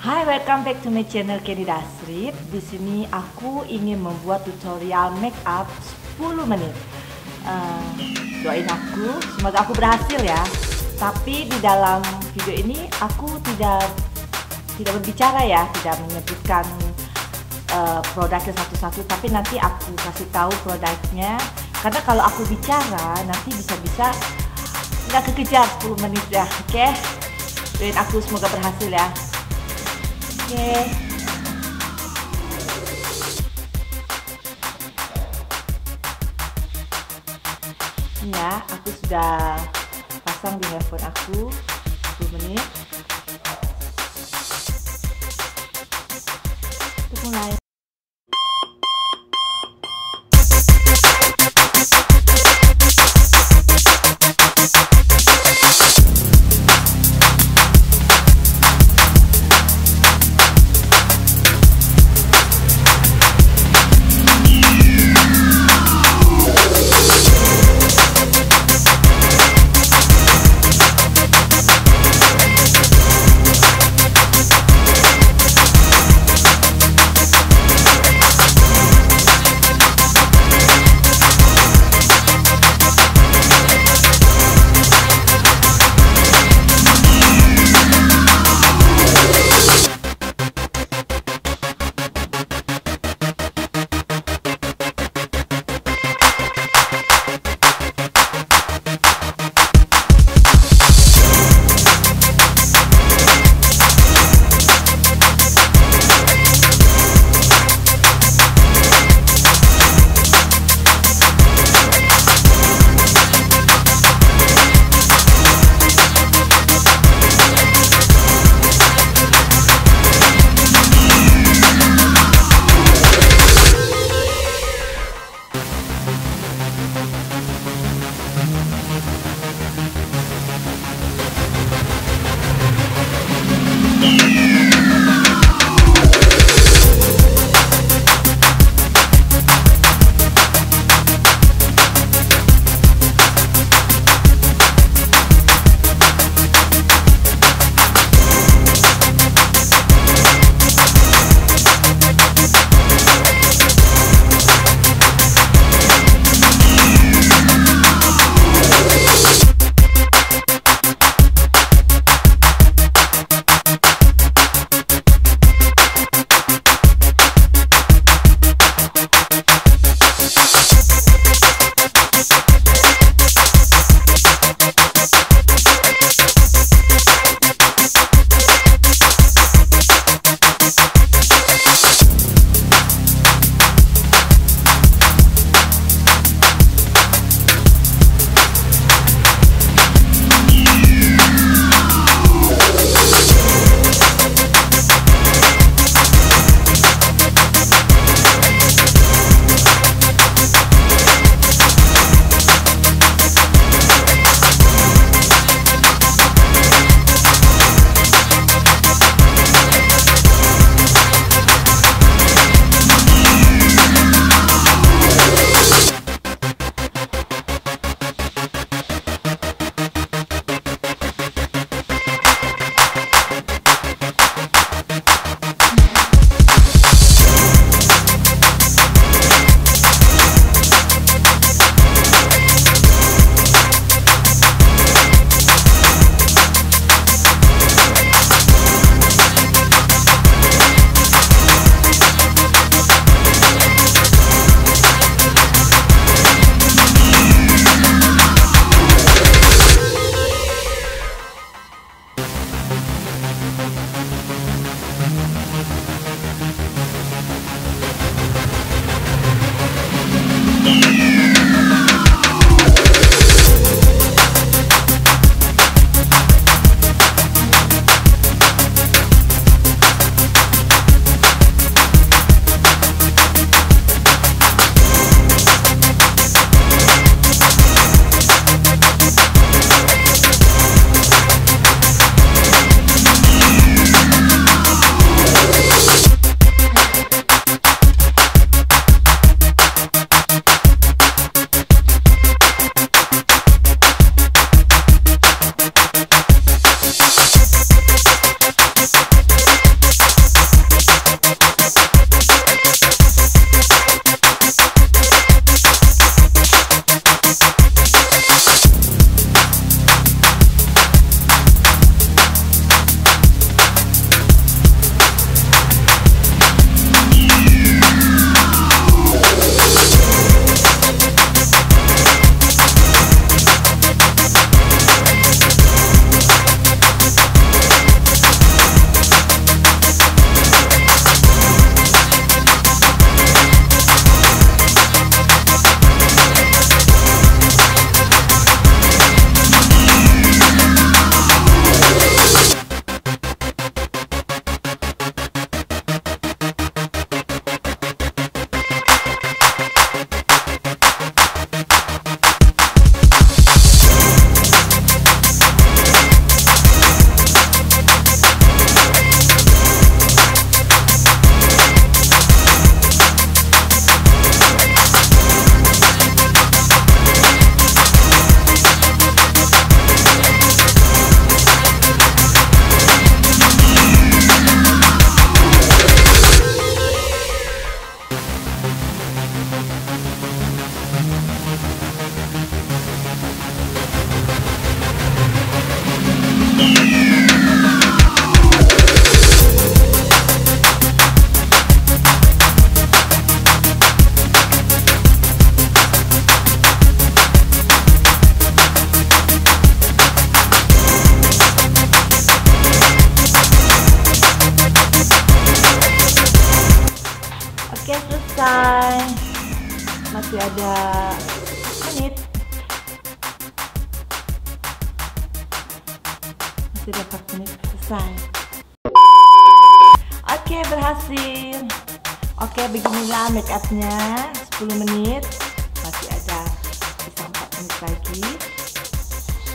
Hai, welcome back to my channel Kennie Dasrip. Di sini aku ingin membuat tutorial make up 10 menit. Doain aku, semoga aku berhasil ya. Tapi di dalam video ini aku tidak berbicara ya, tidak menyebutkan produknya satu-satu. Tapi nanti aku kasih tahu produknya. Karena kalau aku bicara nanti bisa-bisa nggak kekejar 10 menit ya, oke? Doain aku semoga berhasil ya. Okay. Ini ya, aku sudah pasang di handphone aku 10 menit. Kita mulai. selesai. Masih ada menit. Masih ada 4 menit selesai. Oke, berhasil. Oke, beginilah make up-nya 10 menit. Masih ada bisa 4 menit lagi.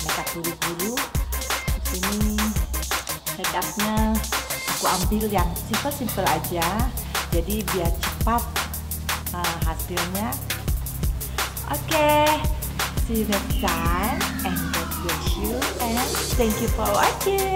Make up dulu. Di sini make up-nya aku ambil yang simple-simple aja, jadi biar cepat hasilnya. Okay, see you next time, and God bless you, and thank you for watching.